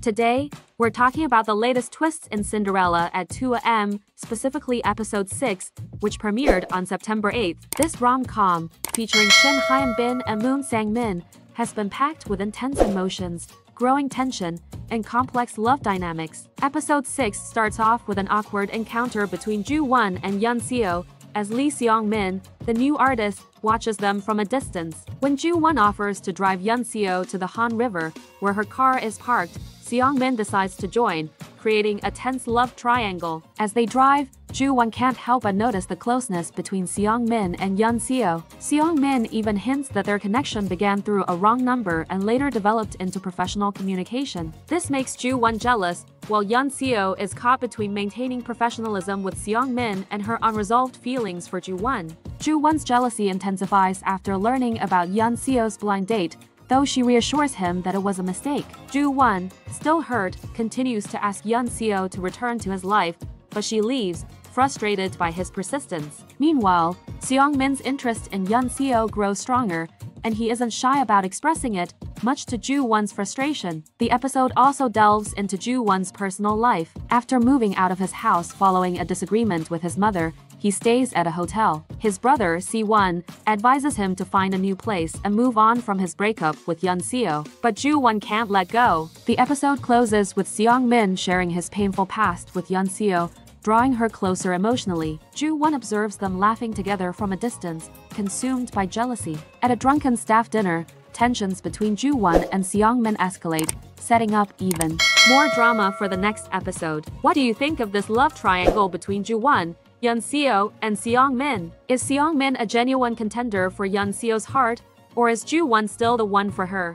Today, we're talking about the latest twists in Cinderella at 2AM, specifically episode 6, which premiered on September 8th. This rom-com, featuring Shin Hyun Bin and Moon Sang-min, has been packed with intense emotions, growing tension, and complex love dynamics. Episode 6 starts off with an awkward encounter between Ju-won and Yeon-seo, as Lee Seong-min, the new artist, watches them from a distance. When Ju-won offers to drive Yeon-seo to the Han River, where her car is parked, Seong-min decides to join, creating a tense love triangle. As they drive, Ju-won can't help but notice the closeness between Seong-min and Yeon-seo. Seong-min even hints that their connection began through a wrong number and later developed into professional communication. This makes Ju-won jealous, while Yeon-seo is caught between maintaining professionalism with Seong-min and her unresolved feelings for Ju-won. Ju-won's jealousy intensifies after learning about Yeon-seo's blind date, though she reassures him that it was a mistake. Ju-won, still hurt, continues to ask Yeon-seo to return to his life, but she leaves, frustrated by his persistence. Meanwhile, Seong-min's interest in Yeon-seo grows stronger, and he isn't shy about expressing it, much to Ju-won's frustration. The episode also delves into Ju-won's personal life. After moving out of his house following a disagreement with his mother, he stays at a hotel. His brother, Si-won, advises him to find a new place and move on from his breakup with Yeon-seo. But Ju-won can't let go. The episode closes with Seong-min sharing his painful past with Yeon-seo, drawing her closer emotionally. Ju-won observes them laughing together from a distance, consumed by jealousy. At a drunken staff dinner, tensions between Ju-won and Seong-min escalate, setting up even more drama for the next episode. What do you think of this love triangle between Ju-won, Yeon-seo, and Seong-min? Is Seong-min a genuine contender for Yeon-seo's heart, or is Ju-won still the one for her?